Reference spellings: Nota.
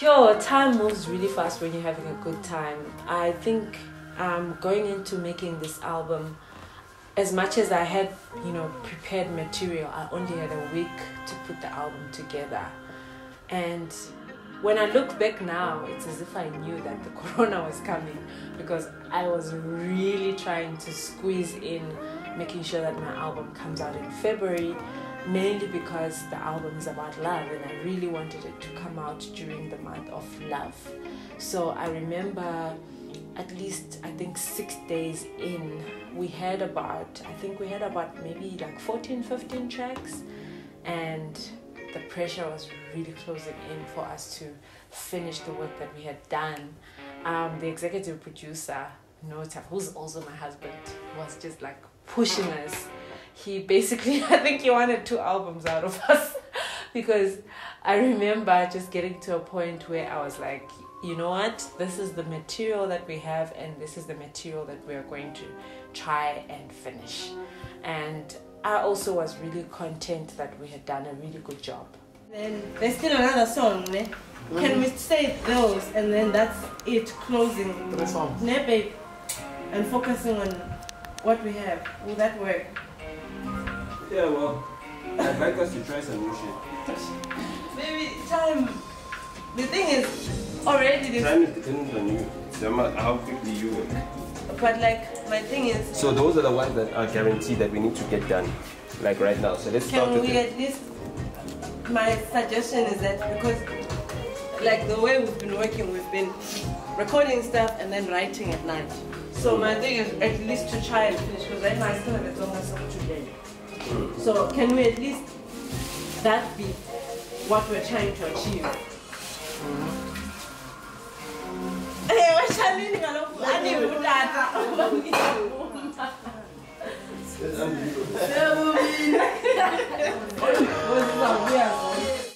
Yo, time moves really fast when you're having a good time. I think going into making this album, as much as I had, you know, prepared material, I only had a week to put the album together. And when I look back now, it's as if I knew that the corona was coming, because I was really trying to squeeze in making sure that my album comes out in February. Mainly because the album is about love, and I really wanted it to come out during the month of love. So I remember at least, I think 6 days in, we had about, I think we had about maybe like 14, 15 tracks, and the pressure was really closing in for us to finish the work that we had done. The executive producer, Nota, who's also my husband, was just like pushing us. He basically, I think he wanted 2 albums out of us, because I remember just getting to a point where I was like, you know what, this is the material that we have, and this is the material that we are going to try and finish. And I also was really content that we had done a really good job. Then there's still another song, ne? Can we say those, and then that's it, closing the song, ne, babe, and focusing on what we have. Will that work? Yeah, well, I'd like us to try some new shit. Maybe time. The thing is, already this time is dependent on you. It's no matter how quickly you work. But like, my thing is, so those are the ones that are guaranteed that we need to get done, like right now. So let's start with it. At least, my suggestion is that, because like the way we've been working, we've been recording stuff and then writing at night. So my thing is at least to try and finish, because right now I still have a longer song today. So can we at least that be what we're trying to achieve?